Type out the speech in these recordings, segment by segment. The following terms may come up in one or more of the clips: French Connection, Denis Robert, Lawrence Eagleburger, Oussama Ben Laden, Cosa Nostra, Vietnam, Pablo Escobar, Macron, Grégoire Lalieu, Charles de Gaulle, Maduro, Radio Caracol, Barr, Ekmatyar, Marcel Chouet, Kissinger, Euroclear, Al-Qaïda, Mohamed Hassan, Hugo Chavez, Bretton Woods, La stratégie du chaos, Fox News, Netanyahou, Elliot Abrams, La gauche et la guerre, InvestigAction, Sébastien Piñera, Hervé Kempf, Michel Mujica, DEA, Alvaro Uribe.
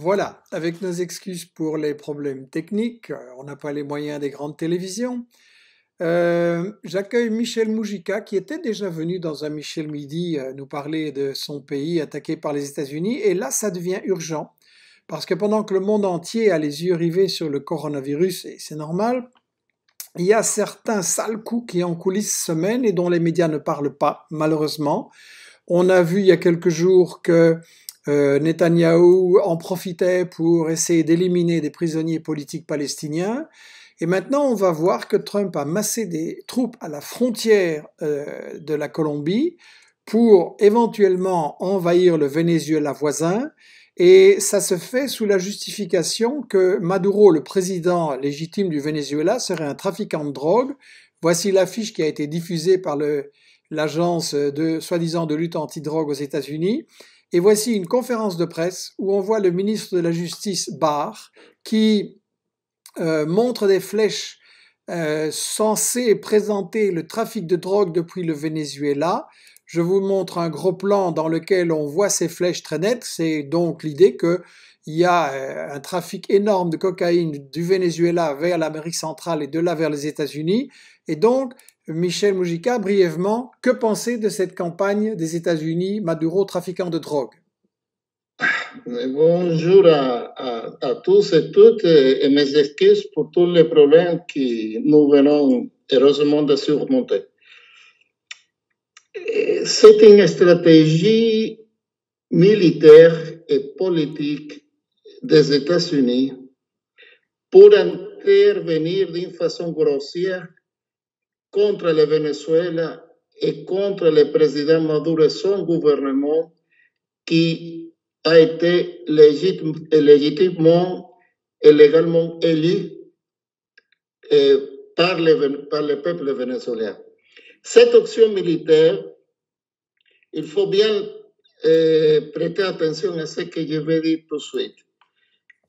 Voilà, avec nos excuses pour les problèmes techniques, on n'a pas les moyens des grandes télévisions. J'accueille Michel Mujica, qui était déjà venu dans un Michel Midi nous parler de son pays attaqué par les États-Unis. Et là, ça devient urgent, parce que pendant que le monde entier a les yeux rivés sur le coronavirus, et c'est normal, il y a certains sales coups qui en coulisses se mènent et dont les médias ne parlent pas, malheureusement. On a vu il y a quelques jours que Netanyahou en profitait pour essayer d'éliminer des prisonniers politiques palestiniens. Et maintenant, on va voir que Trump a massé des troupes à la frontière de la Colombie pour éventuellement envahir le Venezuela voisin. Et ça se fait sous la justification que Maduro, le président légitime du Venezuela, serait un trafiquant de drogue. Voici l'affiche qui a été diffusée par l'agence de soi-disant de lutte anti-drogue aux États-Unis. Et voici une conférence de presse où on voit le ministre de la Justice, Barr, qui montre des flèches censées présenter le trafic de drogue depuis le Venezuela. Je vous montre un gros plan dans lequel on voit ces flèches très nettes. C'est donc l'idée qu'il y a un trafic énorme de cocaïne du Venezuela vers l'Amérique centrale et de là vers les États-Unis. Et donc, Michel Mujica, brièvement, que penser de cette campagne des États-Unis, Maduro trafiquant de drogue? Bonjour à tous et toutes, et mes excuses pour tous les problèmes que nous venons heureusement de surmonter. C'est une stratégie militaire et politique des États-Unis pour intervenir d'une façon grossière contre le Venezuela et contre le président Maduro et son gouvernement qui a été légitimement et légalement élu par le peuple vénézuélien. Cette action militaire, il faut bien prêter attention à ce que je vais dire tout de suite.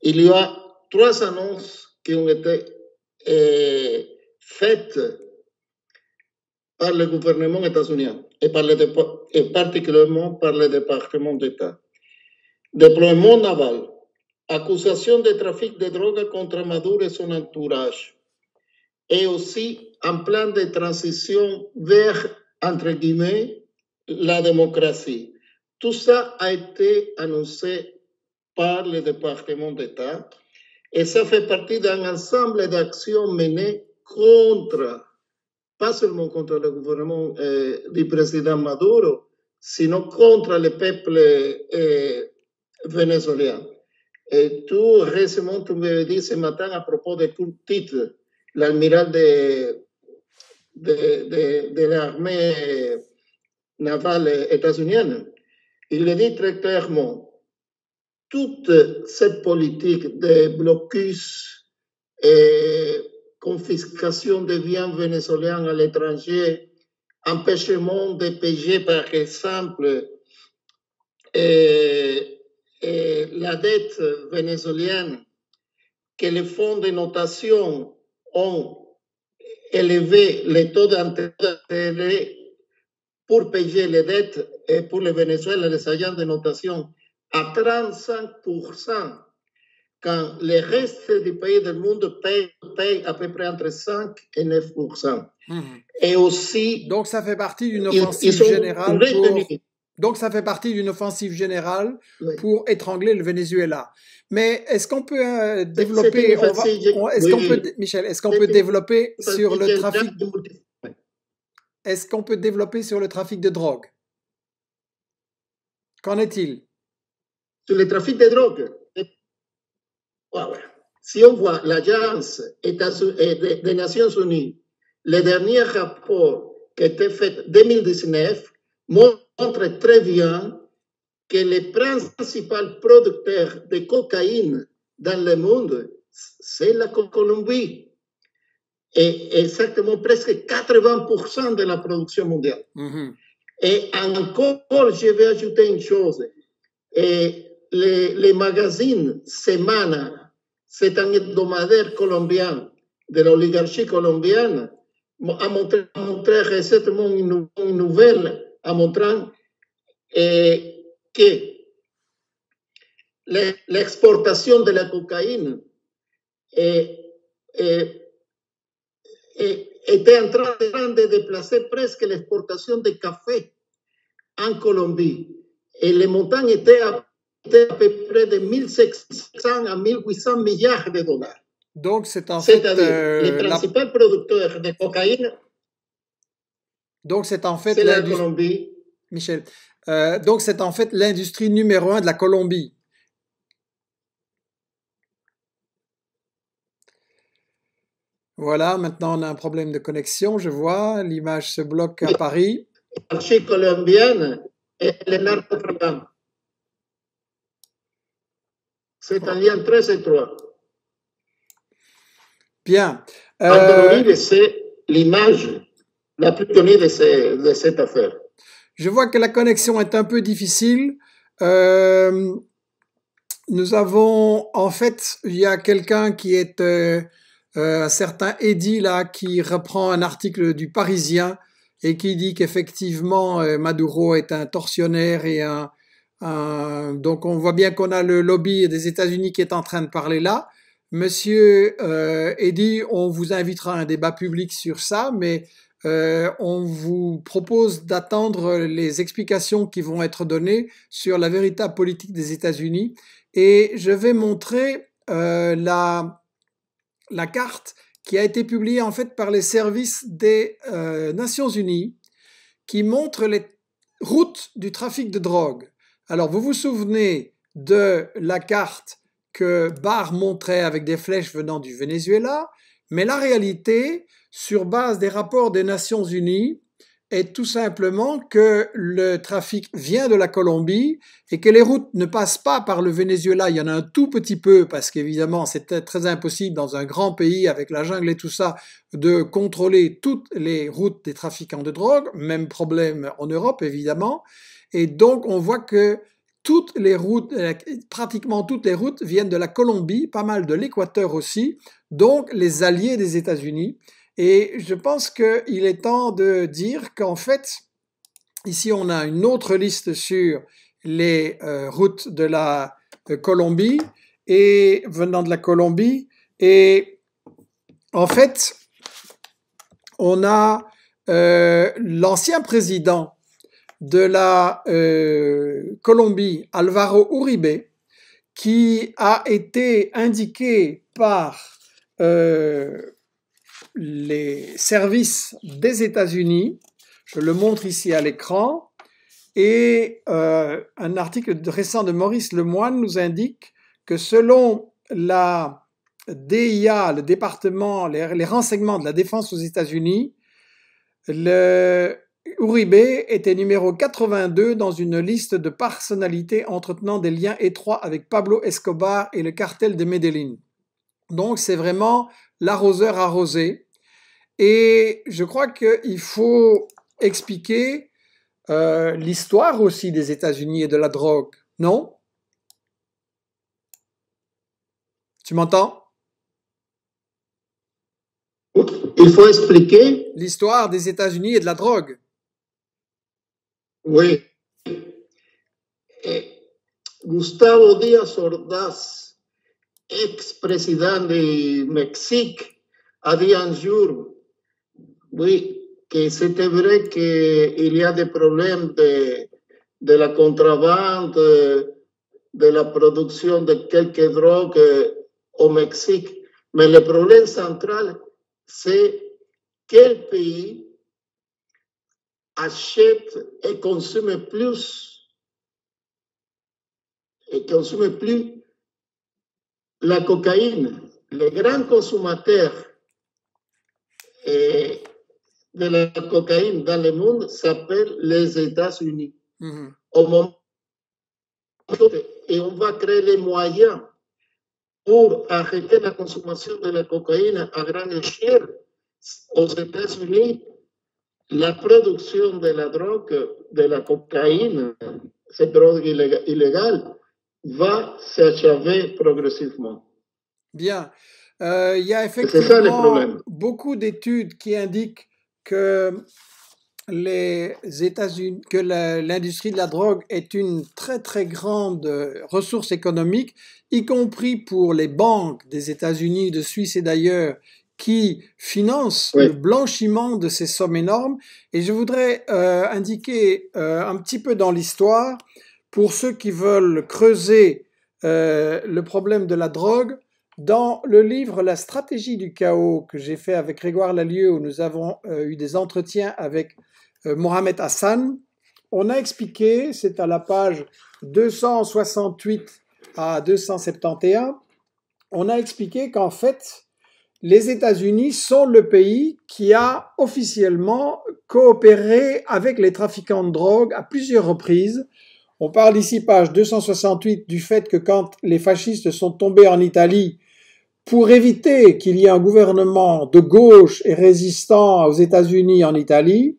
Il y a trois annonces qui ont été faites par le gouvernement états-unien et particulièrement par le département d'État. Déploiement naval, accusation de trafic de drogue contre Maduro et son entourage, et aussi un plan de transition vers, entre guillemets, la démocratie. Tout ça a été annoncé par le département d'État et ça fait partie d'un ensemble d'actions menées contre, pas seulement contre le gouvernement du président Maduro, sinon contre le peuple vénézuélien. Et tout récemment, tu me dis ce matin à propos de tout titre, l'amiral de l'armée navale états-unienne, il le dit très clairement, toute cette politique de blocus et confiscation des biens vénézuéliens à l'étranger, empêchement de payer par exemple et la dette vénézuélienne que les fonds de notation ont élevé les taux d'intérêt pour payer les dettes et pour le Venezuela, les agents de notation, à 35%, quand les restes du pays du monde payent à peu près entre 5 et 9%. Mmh. Et aussi... Donc ça fait partie d'une offensive générale Donc ça fait partie d'une offensive générale pour étrangler le Venezuela. Mais est-ce qu'on peut développer, Michel, est-ce qu'on peut développer sur le trafic de drogue? Qu'en est-il? Sur le trafic de drogue. Si on voit l'agence des Nations Unies, le dernier rapport qui a été fait en 2019 montre très bien que les principaux producteurs de cocaïne dans le monde, c'est la Colombie. Et exactement presque 80% de la production mondiale. Mm-hmm. Et encore, je vais ajouter une chose. Et les magazines Semana, c'est un hebdomadaire colombien de l'oligarchie colombienne, a montré récemment une nouvelle en montrant que la exportación de la cocaína está entrando grande de placer presque la exportación de café en Colombia. Le Montagne está a peu près de 1 600 a 1 800 millards de dólares. Donc c'est en fait les principaux producteurs de cocaïne. Donc c'est en fait la Colombie. Michel. Donc c'est en fait l'industrie numéro 1 de la Colombie. Voilà, maintenant on a un problème de connexion, je vois. L'image se bloque à Paris. La marché colombienne et le narcotrafic. C'est un lien très étroit. Bien. C'est l'image la plus connue de cette affaire. Je vois que la connexion est un peu difficile. Nous avons, en fait, il y a quelqu'un qui est un certain Eddy là qui reprend un article du Parisien et qui dit qu'effectivement Maduro est un tortionnaire et un... Donc on voit bien qu'on a le lobby des États-Unis qui est en train de parler là. Monsieur Eddy, on vous invitera à un débat public sur ça, mais on vous propose d'attendre les explications qui vont être données sur la véritable politique des États-Unis. Et je vais montrer la carte qui a été publiée en fait par les services des Nations Unies, qui montre les routes du trafic de drogue. Alors vous vous souvenez de la carte que Barr montrait avec des flèches venant du Venezuela, mais la réalité, sur base des rapports des Nations Unies, est tout simplement que le trafic vient de la Colombie et que les routes ne passent pas par le Venezuela. Il y en a un tout petit peu parce qu'évidemment, c'était très impossible dans un grand pays avec la jungle et tout ça de contrôler toutes les routes des trafiquants de drogue. Même problème en Europe, évidemment. Et donc, on voit que toutes les routes, pratiquement toutes les routes viennent de la Colombie, pas mal de l'Équateur aussi, donc les alliés des États-Unis. Et je pense qu'il est temps de dire qu'en fait, ici on a une autre liste sur les routes de la Colombie, et venant de la Colombie, et en fait, on a l'ancien président de la Colombie, Alvaro Uribe, qui a été indiqué par les services des États-Unis. Je le montre ici à l'écran. Et un article récent de Maurice Lemoine nous indique que selon la DIA, le département, les renseignements de la défense aux États-Unis, Uribe était numéro 82 dans une liste de personnalités entretenant des liens étroits avec Pablo Escobar et le cartel de Medellín. Donc c'est vraiment l'arroseur arrosé. Et je crois qu'il faut expliquer l'histoire aussi des États-Unis et de la drogue, non? Tu m'entends? Il faut expliquer l'histoire des États-Unis et de la drogue. Oui. Gustavo Díaz Ordaz, ex-président du Mexique, a dit un jour, oui, que c'était vrai qu'il y a des problèmes de la contrebande, de la production de quelques drogues au Mexique. Mais le problème central, c'est quel pays achète et consomme plus la cocaïne. Les grands consommateurs de la cocaïne dans le monde s'appellent les États-Unis. Mm-hmm. Au moment et on va créer les moyens pour arrêter la consommation de la cocaïne à grande échelle. Aux États-Unis, la production de la drogue, de la cocaïne, cette drogue illégale, va s'achever progressivement. Bien. Il y a effectivement beaucoup d'études qui indiquent que les États-Unis, que l'industrie de la drogue est une très très grande ressource économique, y compris pour les banques des États-Unis, de Suisse et d'ailleurs, qui financent oui. le blanchiment de ces sommes énormes. Et je voudrais indiquer un petit peu dans l'histoire, pour ceux qui veulent creuser le problème de la drogue, dans le livre « La stratégie du chaos » que j'ai fait avec Grégoire Lalieu, où nous avons eu des entretiens avec Mohamed Hassan, on a expliqué, c'est à la page 268 à 271, on a expliqué qu'en fait, les États-Unis sont le pays qui a officiellement coopéré avec les trafiquants de drogue à plusieurs reprises. On parle ici, page 268, du fait que quand les fascistes sont tombés en Italie, pour éviter qu'il y ait un gouvernement de gauche et résistant aux États-Unis en Italie,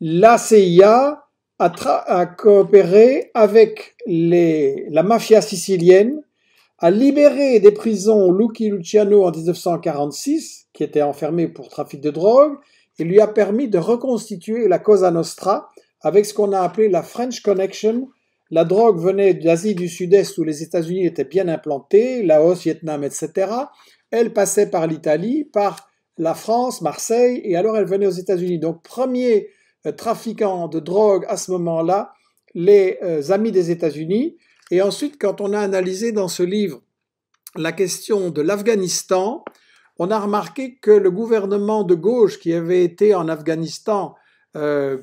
la CIA a coopéré avec la mafia sicilienne, a libéré des prisons Lucky Luciano en 1946, qui était enfermé pour trafic de drogue, et lui a permis de reconstituer la Cosa Nostra avec ce qu'on a appelé la French Connection. La drogue venait d'Asie du Sud-Est où les États-Unis étaient bien implantés, Laos, Vietnam, etc. Elle passait par l'Italie, par la France, Marseille, et alors elle venait aux États-Unis. Donc, premier trafiquant de drogue à ce moment-là, les amis des États-Unis. Et ensuite, quand on a analysé dans ce livre la question de l'Afghanistan, on a remarqué que le gouvernement de gauche qui avait été en Afghanistan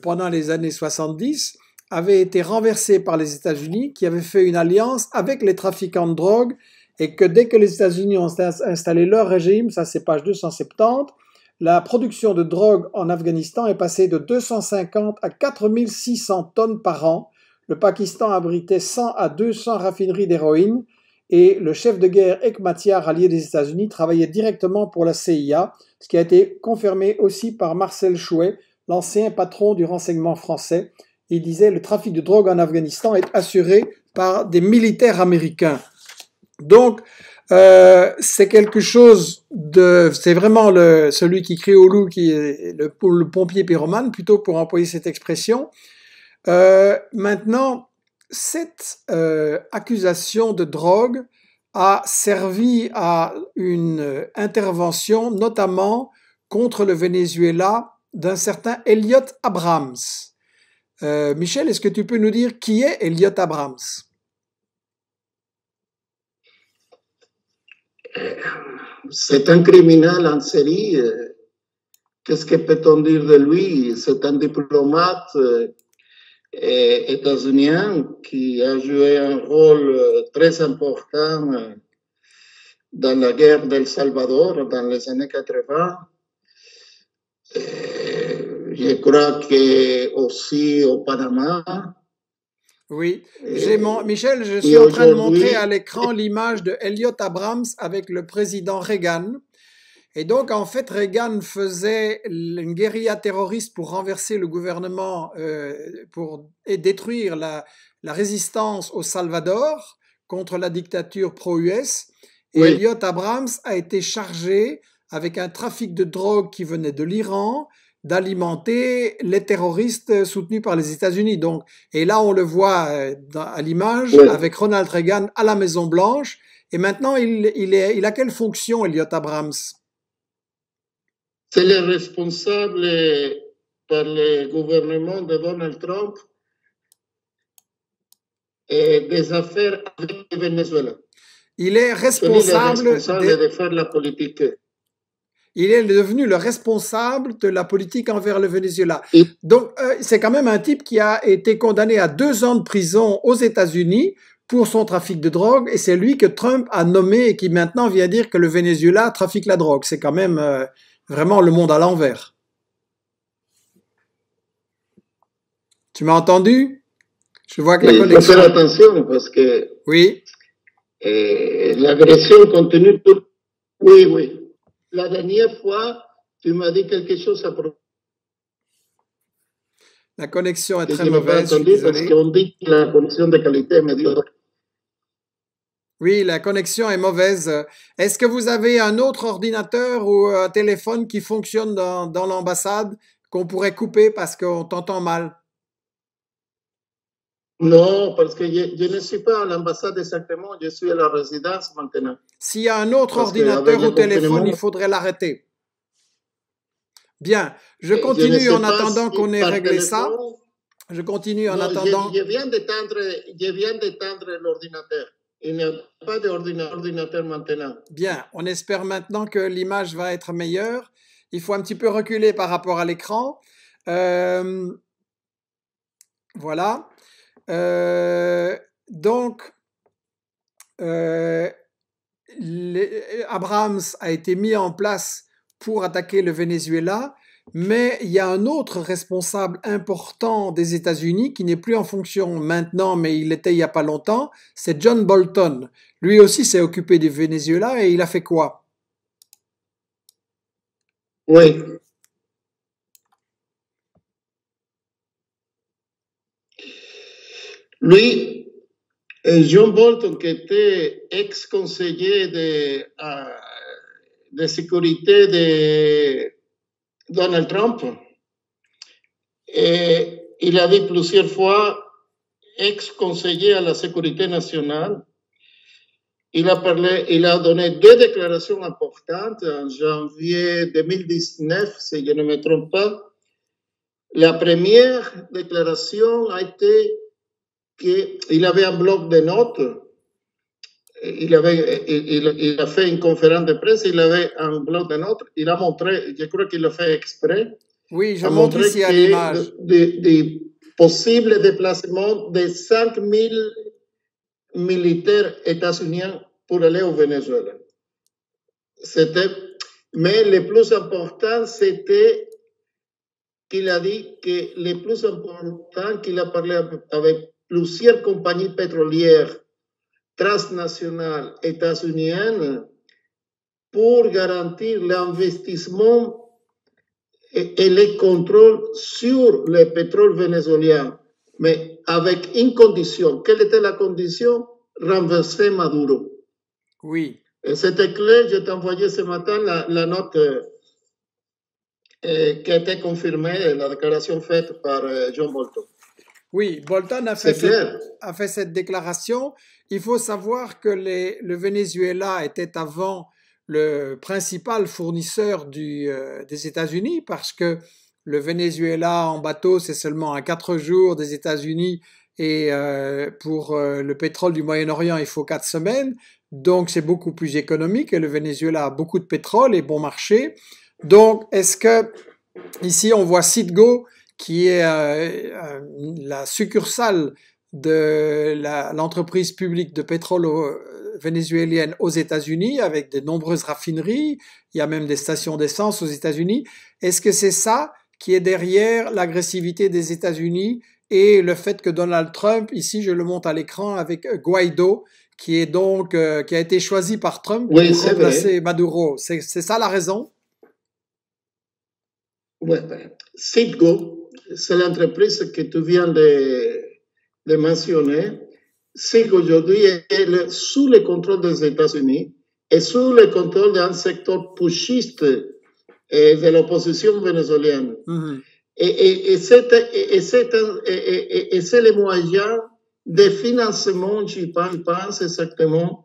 pendant les années 70 avait été renversé par les États-Unis, qui avaient fait une alliance avec les trafiquants de drogue, et que dès que les États-Unis ont installé leur régime, ça c'est page 270, la production de drogue en Afghanistan est passée de 250 à 4600 tonnes par an. Le Pakistan abritait 100 à 200 raffineries d'héroïne et le chef de guerre Ekmatyar, allié des États-Unis, travaillait directement pour la CIA, ce qui a été confirmé aussi par Marcel Chouet, l'ancien patron du renseignement français. Il disait « Le trafic de drogue en Afghanistan est assuré par des militaires américains ». Donc, c'est quelque chose de... C'est vraiment celui qui crie au loup, qui est le pompier pyromane, plutôt pour employer cette expression. Maintenant, cette accusation de drogue a servi à une intervention, notamment contre le Venezuela, d'un certain Elliot Abrams. Michel, est-ce que tu peux nous dire qui est Elliot Abrams? C'est un criminel en série. Qu'est-ce que peut-on dire de lui? C'est un diplomate états-unien qui a joué un rôle très important dans la guerre d'El Salvador dans les années 80. Je crois que aussi au Panama. Oui, Michel, je suis en train de montrer à l'écran l'image de Elliot Abrams avec le président Reagan. Et donc, en fait, Reagan faisait une guérilla terroriste pour renverser le gouvernement et détruire la résistance au Salvador contre la dictature pro-US. Et oui. Elliot Abrams a été chargé avec un trafic de drogue qui venait de l'Iran, d'alimenter les terroristes soutenus par les États-Unis. Donc, et là, on le voit à l'image, oui. avec Ronald Reagan à la Maison-Blanche. Et maintenant, il a quelle fonction, Elliot Abrams? C'est le responsable par le gouvernement de Donald Trump et des affaires avec le Venezuela. Il est responsable, de faire la politique. Il est devenu le responsable de la politique envers le Venezuela. Donc, c'est quand même un type qui a été condamné à 2 ans de prison aux États-Unis pour son trafic de drogue, et c'est lui que Trump a nommé et qui maintenant vient dire que le Venezuela trafique la drogue. C'est quand même vraiment le monde à l'envers. Tu m'as entendu? Je vois que la connexion... Il faut faire attention parce que... Oui. L'agression continue... Oui, oui. La dernière fois, tu m'as dit quelque chose à propos. La connexion est très mauvaise. Parce qu'on dit que la connexion de qualité est médiocre. Oui, la connexion est mauvaise. Est-ce que vous avez un autre ordinateur ou un téléphone qui fonctionne dans l'ambassade qu'on pourrait couper parce qu'on t'entend mal? Non, parce que je ne suis pas à l'ambassade exactement, je suis à la résidence maintenant. S'il y a un autre ordinateur ou téléphone, il faudrait l'arrêter. Bien, je continue en attendant qu'on ait réglé ça. Je continue en attendant. Je viens d'éteindre l'ordinateur. Il n'y a pas d'ordinateur maintenant. Bien, on espère maintenant que l'image va être meilleure. Il faut un petit peu reculer par rapport à l'écran. Voilà. Abrams a été mis en place pour attaquer le Venezuela, mais il y a un autre responsable important des États-Unis qui n'est plus en fonction maintenant, mais il l'était il n'y a pas longtemps, c'est John Bolton. Lui aussi s'est occupé du Venezuela et il a fait quoi? Oui. Lui, John Bolton, qui était ex-conseiller de sécurité de Donald Trump, et il a dit plusieurs fois ex-conseiller à la sécurité nationale. Il a donné deux déclarations importantes en janvier 2019, si je ne me trompe pas. La première déclaration a été qu'il avait un bloc de notes, il a fait une conférence de presse, il avait un bloc de notes, il a montré, je crois qu'il l'a fait exprès. Oui, je montre ici à l'image. Des possibles déplacements de 5 000 militaires états-uniens pour aller au Venezuela. Mais le plus important, c'était qu'il a dit que le plus important qu'il a parlé avec plusieurs compagnies pétrolières transnationales états-uniennes pour garantir l'investissement et le contrôle sur le pétrole vénézuélien, mais avec une condition. Quelle était la condition? Renverser Maduro. Oui. C'était clair, je t'ai envoyé ce matin la note qui a été confirmée, la déclaration faite par John Bolton. Oui, Bolton a fait cette déclaration. Il faut savoir que le Venezuela était avant le principal fournisseur des États-Unis, parce que le Venezuela en bateau, c'est seulement à 4 jours des États-Unis, et pour le pétrole du Moyen-Orient, il faut 4 semaines. Donc, c'est beaucoup plus économique et le Venezuela a beaucoup de pétrole et bon marché. Donc, est-ce que ici, on voit Citgo, qui est la succursale de l'entreprise publique de pétrole vénézuélienne aux États-Unis, avec de nombreuses raffineries, il y a même des stations d'essence aux États-Unis. Est-ce que c'est ça qui est derrière l'agressivité des États-Unis et le fait que Donald Trump, ici je le monte à l'écran avec Guaido, qui est donc qui a été choisi par Trump pour remplacer Maduro? C'est ça la raison? Oui, Citgo, c'est l'entreprise que tu viens de mentionner. Citgo aujourd'hui est sous le contrôle des États-Unis et sous le contrôle d'un secteur pushiste de l'opposition vénézuélienne. Mm-hmm. Et c'est le moyen de financement, je pense exactement,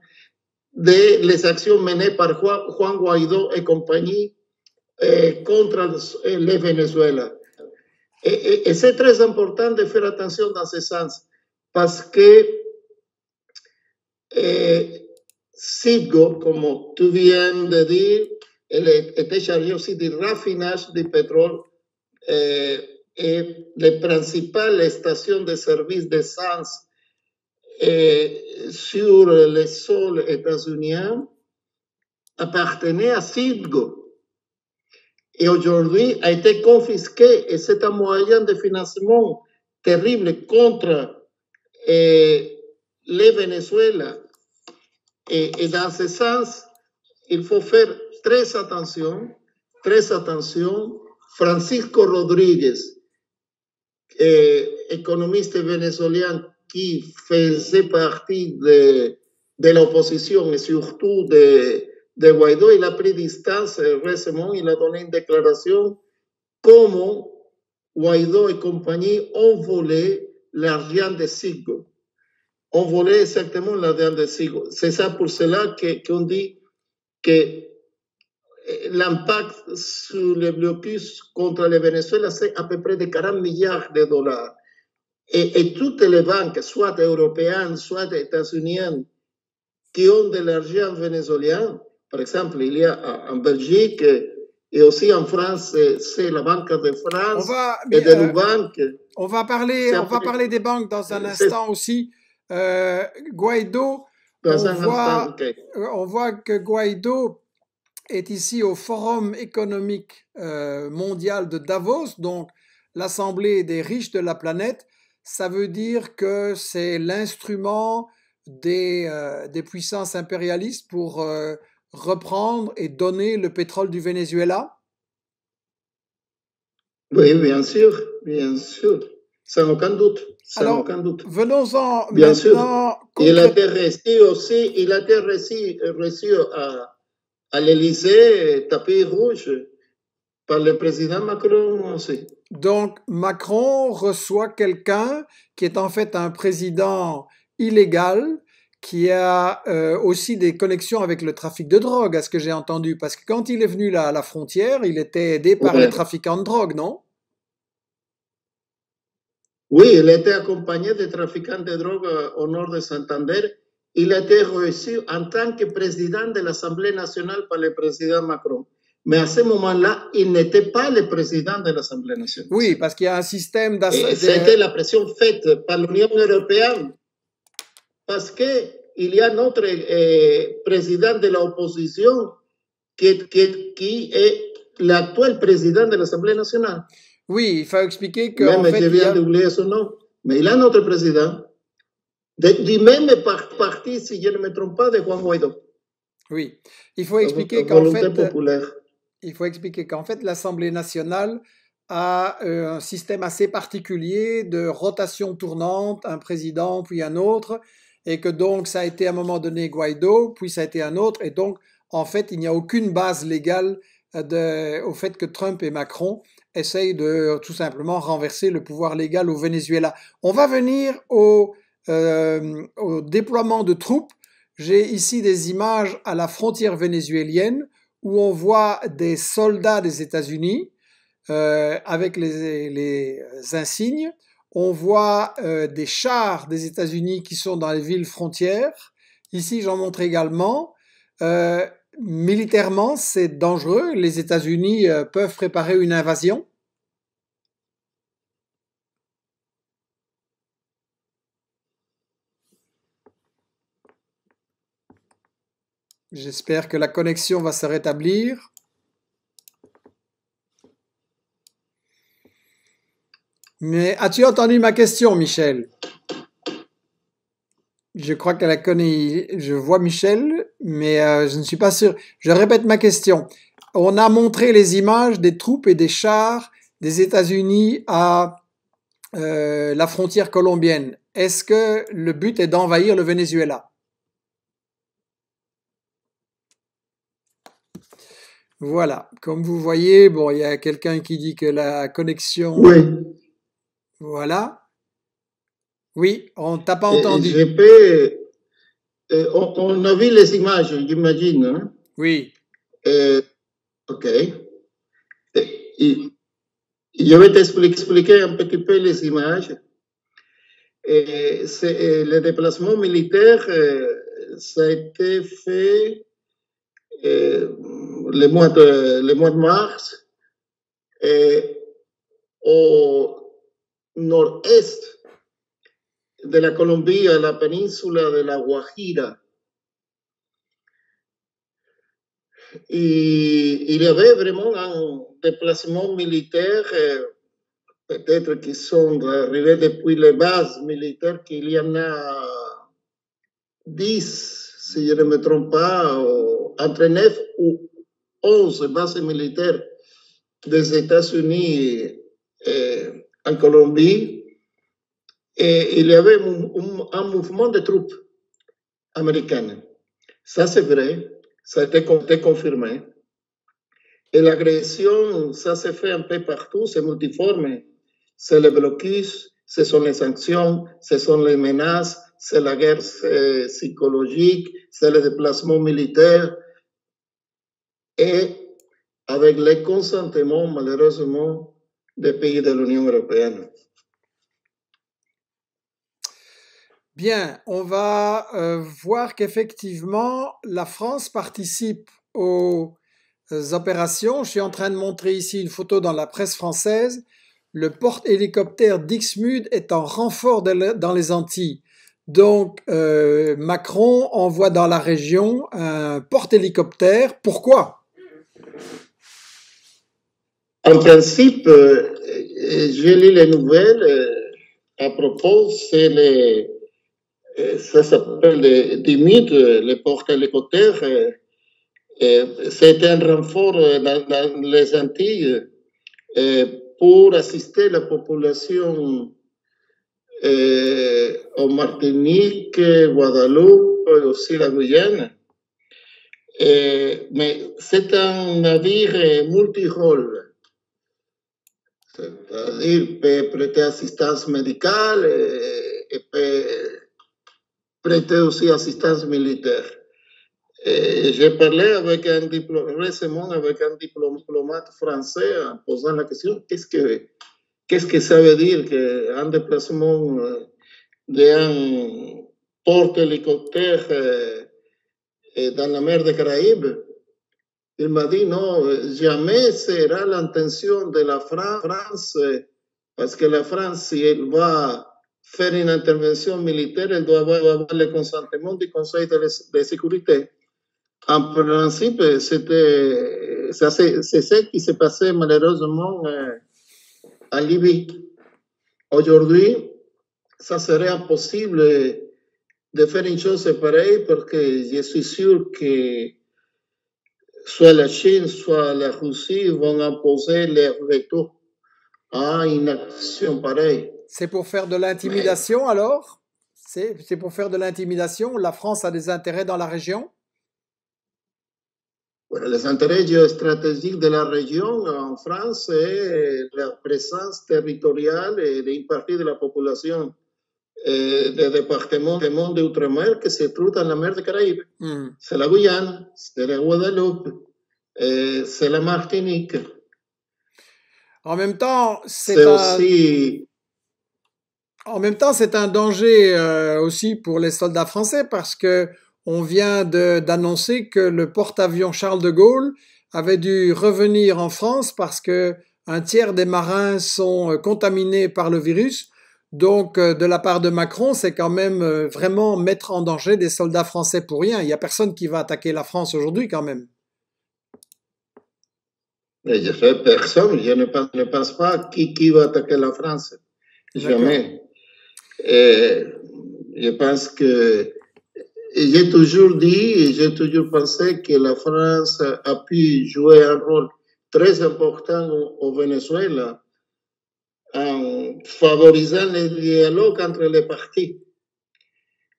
des actions menées par Juan Guaidó et compagnie contre le Venezuela. Et c'est très important de faire attention dans ce sens, parce que Citgo, comme tu viens de dire, elle était chargée aussi du raffinage du pétrole et les principales stations de service d'essence sur les sols états-uniens appartenaient à Citgo. Et aujourd'hui, a été confisqué, et c'est un moyen de financement terrible contre le Venezuela. Et dans ce sens, il faut faire très attention, très attention. Francisco Rodríguez, économiste vénézuélien qui faisait partie de l'opposition et surtout de Guaidó, il a pris distance récemment, il a donné une déclaration comment Guaidó et compagnie ont volé l'argent de Citgo. Ont volé exactement l'argent de Citgo. C'est ça pour cela qu'on dit que l'impact sur le blocus contre le Venezuela, c'est à peu près de 40 milliards de dollars. Et toutes les banques, soit européennes, soit états-uniennes, qui ont de l'argent vénézuélien, par exemple, il y a en Belgique et aussi en France, c'est la Banque de France et de nos banques. On va parler des banques dans un instant aussi. Guaidó, on voit que Guaidó est ici au Forum économique mondial de Davos, donc l'Assemblée des riches de la planète. Ça veut dire que c'est l'instrument des puissances impérialistes pour reprendre et donner le pétrole du Venezuela? Oui, bien sûr, sans aucun doute. Alors, venons-en maintenant. Bien sûr, il a été reçu aussi, à l'Élysée, tapis rouge, par le président Macron aussi. Donc, Macron reçoit quelqu'un qui est en fait un président illégal, qui a aussi des connexions avec le trafic de drogue, à ce que j'ai entendu, parce que quand il est venu là, à la frontière, il était aidé par les trafiquants de drogue, non? Oui, il était accompagné des trafiquants de drogue au nord de Santander. Il a été reçu en tant que président de l'Assemblée nationale par le président Macron. Mais à ce moment-là, il n'était pas le président de l'Assemblée nationale. Oui, parce qu'il y a un système d'assemblée. C'était la pression faite par l'Union européenne. Parce qu'il y a notre président de l'opposition qui est l'actuel président de l'Assemblée nationale. Oui, il faut expliquer que... Même, en fait, je viens d'oublier son nom, mais il y a notre président du même parti, si je ne me trompe pas, de Juan Guaidó. Oui, il faut expliquer qu'en fait... Il faut expliquer qu'en fait, l'Assemblée nationale à un système assez particulier de rotation tournante, un président puis un autre, et que donc ça a été à un moment donné Guaidó, puis ça a été un autre, et donc en fait il n'y a aucune base légale au fait que Trump et Macron essayent de tout simplement renverser le pouvoir légal au Venezuela. On va venir au déploiement de troupes. J'ai ici des images à la frontière vénézuélienne où on voit des soldats des États-Unis avec les insignes. On voit des chars des États-Unis qui sont dans les villes frontières. Ici, j'en montre également. Militairement, c'est dangereux. Les États-Unis peuvent préparer une invasion. J'espère que la connexion va se rétablir. Mais as-tu entendu ma question, Michel? Je crois qu'elle la connaît. Je vois Michel, mais je ne suis pas sûr. Je répète ma question. On a montré les images des troupes et des chars des États-Unis à la frontière colombienne. Est-ce que le but est d'envahir le Venezuela? Voilà. Comme vous voyez, bon, il y a quelqu'un qui dit que la connexion... Oui. Voilà. Oui, on ne t'a pas entendu. On a vu les images, j'imagine. Hein? Oui. OK. Je vais t'expliquer un petit peu les images. Le déplacement militaire, ça a été fait le mois de mars au nord-est de la Colombie, à la péninsula de la Guajira. Et il y avait vraiment un déplacement militaire, peut-être qu'ils sont arrivés depuis les bases militaires, qu'il y en a 10, si je ne me trompe pas, entre 9 ou 11 bases militaires des États-Unis en Colombie, et il y avait un mouvement de troupes américaines. Ça, c'est vrai, ça a été confirmé. Et l'agression, ça s'est fait un peu partout, c'est multiforme. c'est le blocus, ce sont les sanctions, ce sont les menaces, c'est la guerre psychologique, c'est le déplacement militaire. Et avec le consentement, malheureusement, des pays de l'Union européenne. Bien, on va voir qu'effectivement, la France participe aux opérations. Je suis en train de montrer ici une photo dans la presse française. Le porte-hélicoptère d'Ixmude est en renfort dans les Antilles. Donc, Macron envoie dans la région un porte-hélicoptère. Pourquoi? En principe, j'ai lu les nouvelles. À propos, ça s'appelle Dimit, le porte-hélicoptère. C'est un renfort dans les Antilles pour assister la population en Martinique, Guadeloupe, aussi la Guyane. Mais c'est un navire multirôle, c'est-à-dire qu'il peut prêter assistance médicale et peut prêter aussi assistance militaire. J'ai parlé récemment avec un diplomate français en posant la question, qu'est-ce que ça veut dire qu'un déplacement d'un porte-hélicoptère dans la mer des Caraïbes? Il m'a dit non, jamais sera l'intention de la France, parce que la France, si elle va faire une intervention militaire, elle doit avoir le consentement du Conseil de sécurité. En principe, c'est ce qui s'est passé malheureusement en Libye. Aujourd'hui, ça serait impossible de faire une chose pareille parce que je suis sûr que soit la Chine, soit la Russie vont imposer leur veto à une action pareille. C'est pour faire de l'intimidation alors? C'est pour faire de l'intimidation? La France a des intérêts dans la région? Les intérêts géostratégiques de la région en France, c'est la présence territoriale d'une partie de la population des départements d'outre-mer qui se trouvent dans la mer des Caraïbes. Mm. C'est la Guyane, c'est la Guadeloupe, c'est la Martinique. En même temps, c'est un danger aussi pour les soldats français parce que on vient d'annoncer que le porte-avions Charles de Gaulle avait dû revenir en France parce que un tiers des marins sont contaminés par le virus. Donc, de la part de Macron, c'est quand même vraiment mettre en danger des soldats français pour rien. Il n'y a personne qui va attaquer la France aujourd'hui quand même. Mais je fais personne. Je ne pense pas qui va attaquer la France. Jamais. Et je pense que j'ai toujours dit et j'ai toujours pensé que la France a pu jouer un rôle très important au Venezuela en favorisant le dialogue entre les partis,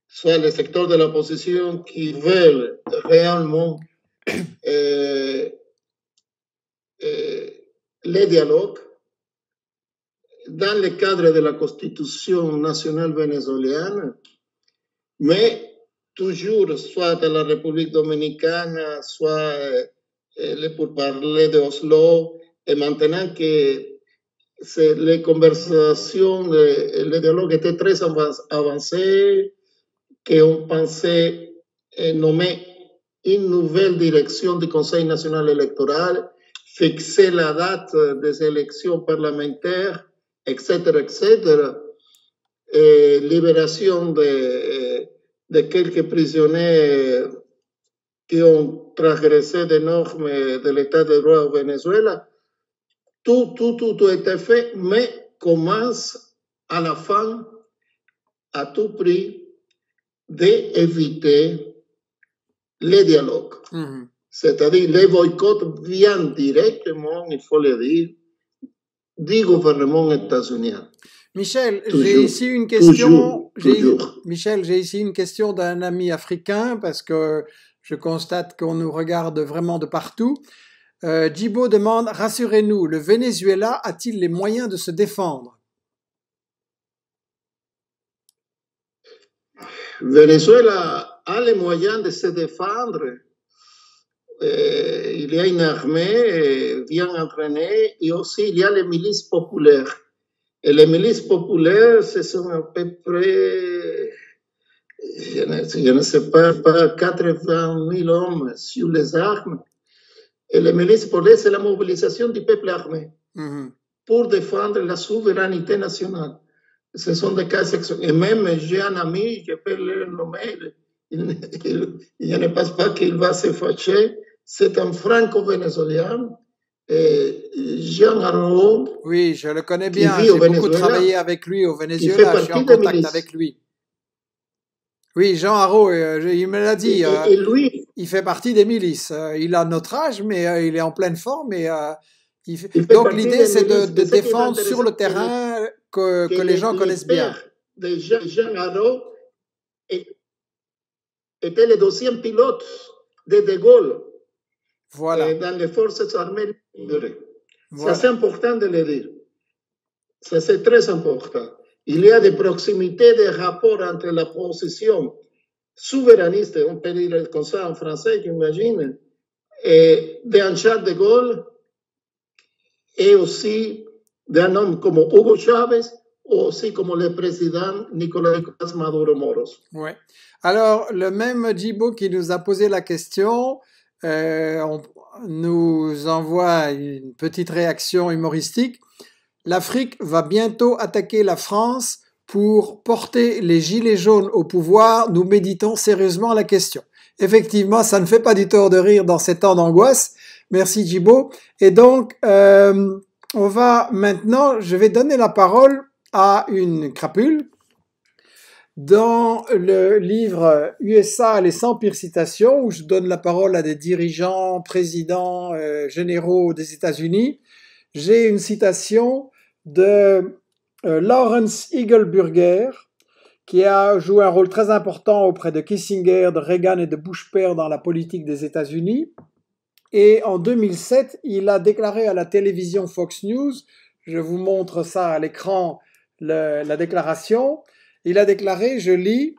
soit les secteurs de l'opposition qui veulent réellement les dialogues dans le cadre de la Constitution nationale vénézuélienne, mais toujours, soit à la République dominicaine, soit pour parler d'Oslo, et maintenant que les conversations, le dialogue était très avancé, qu'on pensait nommer une nouvelle direction du Conseil national électoral, fixer la date des élections parlementaires, etc., etc., et libération de quelques prisonniers qui ont transgressé des normes de l'état de droit au Venezuela. Tout était fait, mais commence à la fin, à tout prix, d'éviter les dialogues. Mmh. C'est-à-dire les boycotts viennent directement, il faut le dire, du gouvernement états-unien. Michel, j'ai ici une question. Michel, j'ai ici une question d'un ami africain parce que je constate qu'on nous regarde vraiment de partout. Djibo demande, rassurez-nous, le Venezuela a-t-il les moyens de se défendre? Venezuela a les moyens de se défendre. Il y a une armée bien entraînée et aussi il y a les milices populaires. Et les milices populaires, ce sont à peu près, je ne sais pas, 80 000 hommes sur les armes. Et les milices populaires, c'est la mobilisation du peuple armé pour défendre la souveraineté nationale. Ce sont des cas exceptionnels. Et même, j'ai un ami, je peux le nommer, il ne pense pas qu'il va se fâcher. C'est un franco-vénézuélien, Jean Araud. Oui, je le connais bien. J'ai beaucoup travaillé avec lui au Venezuela. Je suis en contact avec lui. Oui, Jean Araud, il me l'a dit. Et lui, il fait partie des milices. Il a notre âge, mais il est en pleine forme. Et, donc l'idée, c'est de défendre sur le terrain que les gens connaissent bien. De Jean Araud était le deuxième pilote de Gaulle. Voilà. Dans les forces armées. Voilà. C'est important de le dire. C'est très important. Il y a des proximités, des rapports entre la position souverainiste, on peut dire comme ça en français, j'imagine, d'un Charles de Gaulle et aussi d'un homme comme Hugo Chavez, aussi comme le président Nicolás Maduro Moros. Ouais. Alors, le même Djibo qui nous a posé la question, on nous envoie une petite réaction humoristique. L'Afrique va bientôt attaquer la France pour porter les gilets jaunes au pouvoir. Nous méditons sérieusement la question. Effectivement, ça ne fait pas du tort de rire dans ces temps d'angoisse. Merci Djibo. Et donc, on va maintenant, je vais donner la parole à une crapule. Dans le livre USA, les 100 pires citations, où je donne la parole à des dirigeants, présidents, généraux des États-Unis, j'ai une citation de Lawrence Eagleburger, qui a joué un rôle très important auprès de Kissinger, de Reagan et de Bush père dans la politique des États-Unis. Et en 2007, il a déclaré à la télévision Fox News, je vous montre ça à l'écran, la déclaration, il a déclaré, je lis,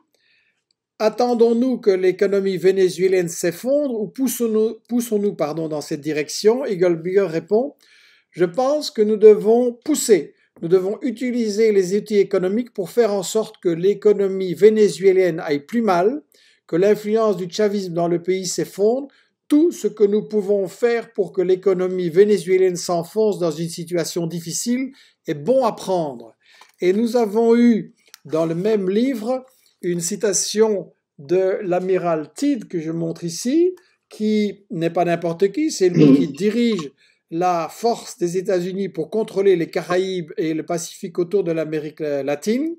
« Attendons-nous que l'économie vénézuélienne s'effondre ou poussons-nous dans cette direction ?» Eagleburger répond, « Je pense que nous devons pousser. » Nous devons utiliser les outils économiques pour faire en sorte que l'économie vénézuélienne aille plus mal, que l'influence du chavisme dans le pays s'effondre, tout ce que nous pouvons faire pour que l'économie vénézuélienne s'enfonce dans une situation difficile est bon à prendre. Et nous avons eu dans le même livre une citation de l'amiral Teed que je montre ici, qui n'est pas n'importe qui, c'est lui qui dirige la force des États-Unis pour contrôler les Caraïbes et le Pacifique autour de l'Amérique latine.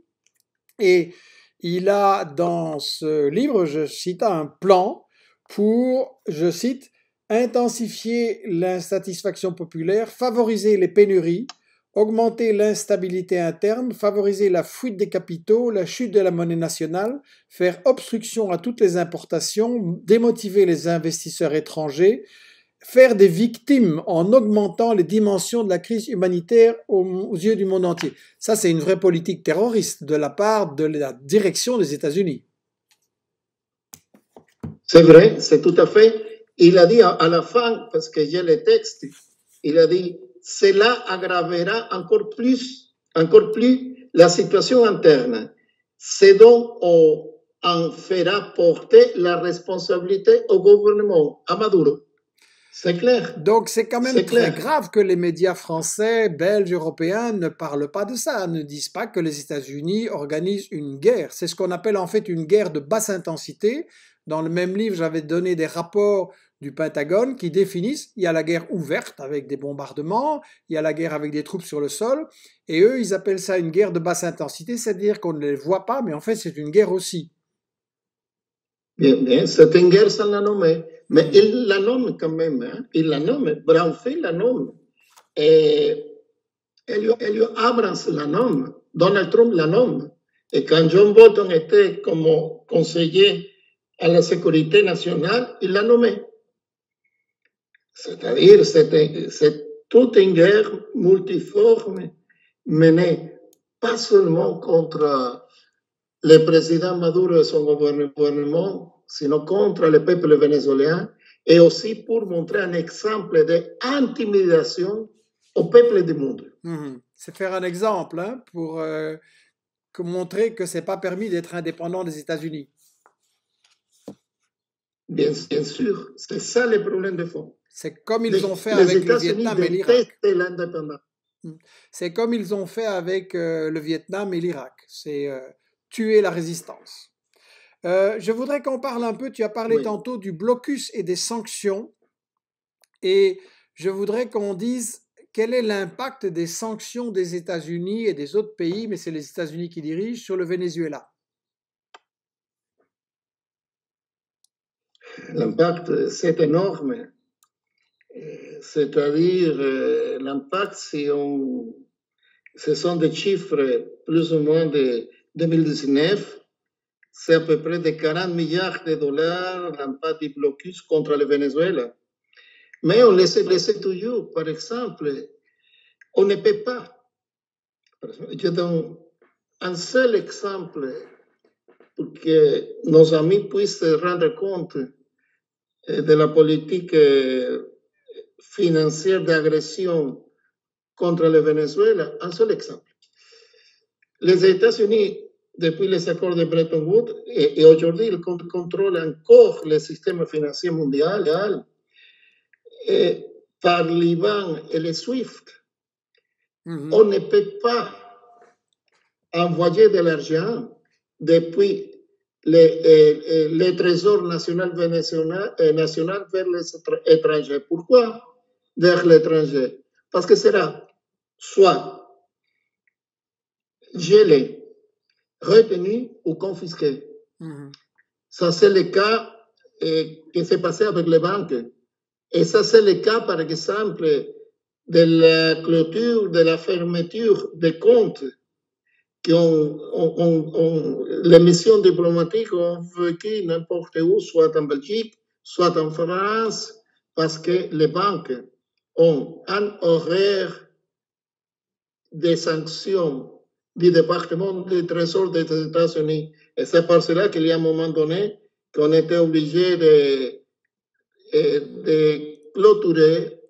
Et il a dans ce livre, je cite, un plan pour, je cite, « intensifier l'insatisfaction populaire, favoriser les pénuries, augmenter l'instabilité interne, favoriser la fuite des capitaux, la chute de la monnaie nationale, faire obstruction à toutes les importations, démotiver les investisseurs étrangers, faire des victimes en augmentant les dimensions de la crise humanitaire aux yeux du monde entier. » Ça, c'est une vraie politique terroriste de la part de la direction des États-Unis. C'est vrai, c'est tout à fait. Il a dit à la fin, parce que j'ai les textes, il a dit « Cela aggravera encore plus la situation interne. C'est donc on en fera porter la responsabilité au gouvernement, à Maduro. » C'est clair. Donc c'est quand même très grave que les médias français, belges, européens ne parlent pas de ça, ne disent pas que les États-Unis organisent une guerre. C'est ce qu'on appelle en fait une guerre de basse intensité. Dans le même livre, j'avais donné des rapports du Pentagone qui définissent, il y a la guerre ouverte avec des bombardements, il y a la guerre avec des troupes sur le sol, et eux, ils appellent ça une guerre de basse intensité, c'est-à-dire qu'on ne les voit pas, mais en fait c'est une guerre aussi. Bien, bien, c'est une guerre sans la nommer. Mais il la nomme quand même, hein? Il la nomme, Brownfield la nomme, et Elliot Abrams la nomme, Donald Trump la nomme. Et quand John Bolton était comme conseiller à la sécurité nationale, il la nommait. C'est-à-dire, c'est toute une guerre multiforme menée, pas seulement contre le président Maduro et son gouvernement, sinon contre le peuple vénézuélien, et aussi pour montrer un exemple d'intimidation au peuple du monde. Mmh. C'est faire un exemple hein, pour montrer que ce n'est pas permis d'être indépendant des États-Unis. Bien sûr, c'est ça le problème de fond. C'est comme ils ont fait avec le Vietnam et l'Irak. C'est comme ils ont fait avec le Vietnam et l'Irak. C'est tuer la résistance. Je voudrais qu'on parle un peu, tu as parlé tantôt du blocus et des sanctions. Et je voudrais qu'on dise quel est l'impact des sanctions des États-Unis et des autres pays, mais c'est les États-Unis qui dirigent, sur le Venezuela. L'impact, c'est énorme. C'est-à-dire, l'impact, ce sont des chiffres plus ou moins de 2019, c'est à peu près de 40 milliards de dollars l'impact du blocus contre le Venezuela. Mais on les laisse toujours. Par exemple, on ne peut pas. Je donne un seul exemple pour que nos amis puissent se rendre compte de la politique financière d'agression contre le Venezuela. Un seul exemple. Les États-Unis, depuis les accords de Bretton Woods, et aujourd'hui, ils contrôlent encore le système financier mondial et par l'Ivan et les SWIFT. On ne peut pas envoyer de l'argent depuis les trésors national vers les étrangers. Pourquoi vers l'étranger? Parce que sera soit gelé, retenu ou confisqué. Ça, c'est le cas qui s'est passé avec les banques. Et ça, c'est le cas, par exemple, de la clôture, de la fermeture des comptes que les missions diplomatiques ont vécu n'importe où, soit en Belgique, soit en France, parce que les banques ont un horaire des sanctions du département du Trésor des États-Unis. Et c'est par cela qu'il y a un moment donné qu'on était obligé de clôturer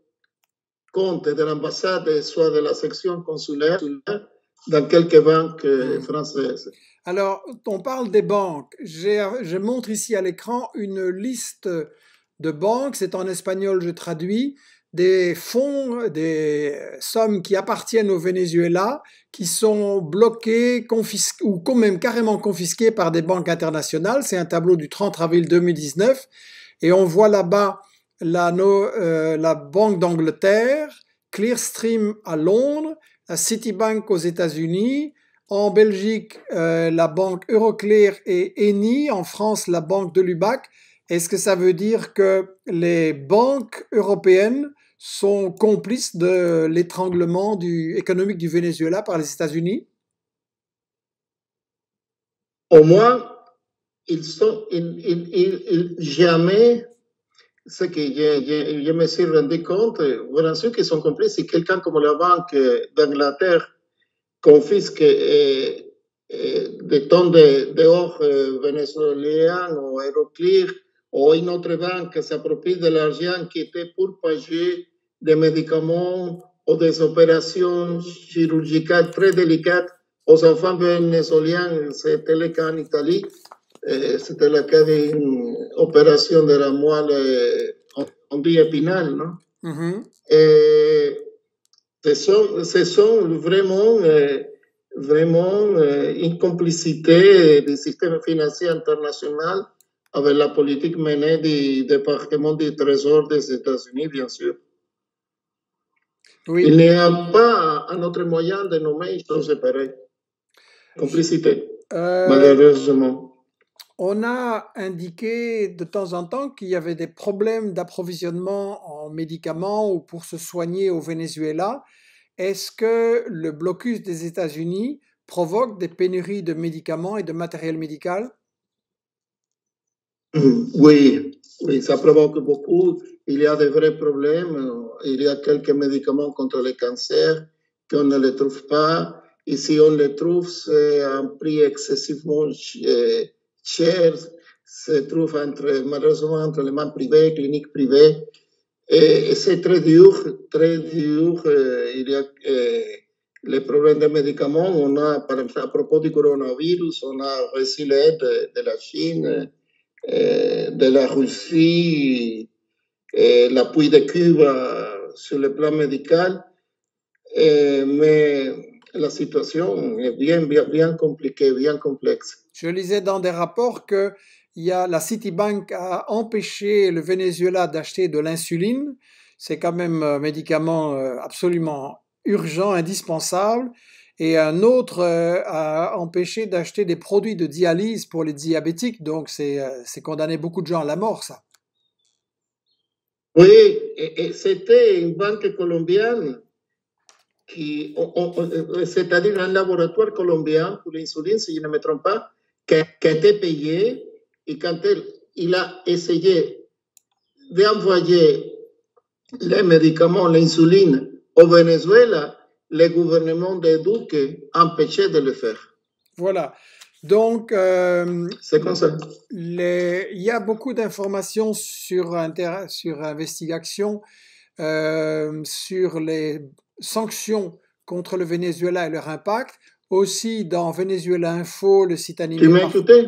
compte de l'ambassade, soit de la section consulaire, dans quelques banques françaises. Alors, on parle des banques. Je montre ici à l'écran une liste de banques, c'est en espagnol, je traduis, des fonds, des sommes qui appartiennent au Venezuela, qui sont bloquées, confisquées, ou quand même carrément confisquées par des banques internationales. C'est un tableau du 30 avril 2019. Et on voit là-bas la Banque d'Angleterre, Clearstream à Londres, la Citibank aux États-Unis, en Belgique la Banque Euroclear et Eni, en France la Banque de Lubac. Est-ce que ça veut dire que les banques européennes sont complices de l'étranglement économique du Venezuela par les États-Unis? Au moins, jamais, ce que je me suis rendu compte, voilà ceux qui sont compris, si quelqu'un comme la Banque d'Angleterre confisque des tonnes d'or vénézuéliens ou Euroclear, ou une autre banque s'approprie de l'argent qui était pour payer des médicaments ou des opérations chirurgicales très délicates aux enfants vénézuéliens, c'était le cas en Italie. C'était le cas d'une opération de la moelle, on dit épinal, non? Et ce sont vraiment, une complicité du système financier international avec la politique menée du département du Trésor des États-Unis, bien sûr. Oui. Il n'y a pas un autre moyen de nommer une chose pareille. Complicité, malheureusement. On a indiqué de temps en temps qu'il y avait des problèmes d'approvisionnement en médicaments ou pour se soigner au Venezuela. Est-ce que le blocus des États-Unis provoque des pénuries de médicaments et de matériel médical? Oui, ça provoque beaucoup. Il y a de vrais problèmes. Il y a quelques médicaments contre le cancer qu'on ne les trouve pas. Et si on les trouve, c'est un prix excessivement cher, se trouve malheureusement entre les mains privées, cliniques privées. Et c'est très dur, très dur. Il y a les problèmes des médicaments. On a, par exemple, à propos du coronavirus, on a reçu l'aide de la Chine, de la Russie, l'appui de Cuba sur le plan médical. Mais la situation est bien compliquée, bien complexe. Je lisais dans des rapports que la Citibank a empêché le Venezuela d'acheter de l'insuline. C'est quand même un médicament absolument urgent, indispensable. Et un autre a empêché d'acheter des produits de dialyse pour les diabétiques. Donc, c'est condamner beaucoup de gens à la mort, ça. Oui, c'était une banque colombienne, c'est-à-dire un laboratoire colombien pour l'insuline, si je ne me trompe pas, qui a été payé. Et quand il a essayé d'envoyer les médicaments, l'insuline au Venezuela, le gouvernement de Duque empêchait de le faire. Voilà. Donc, c'est comme ça. Il y a beaucoup d'informations sur InvestigAction, sur les sanctions contre le Venezuela et leur impact. Aussi dans Venezuela Info, le site animé... Tu m'as écouté ?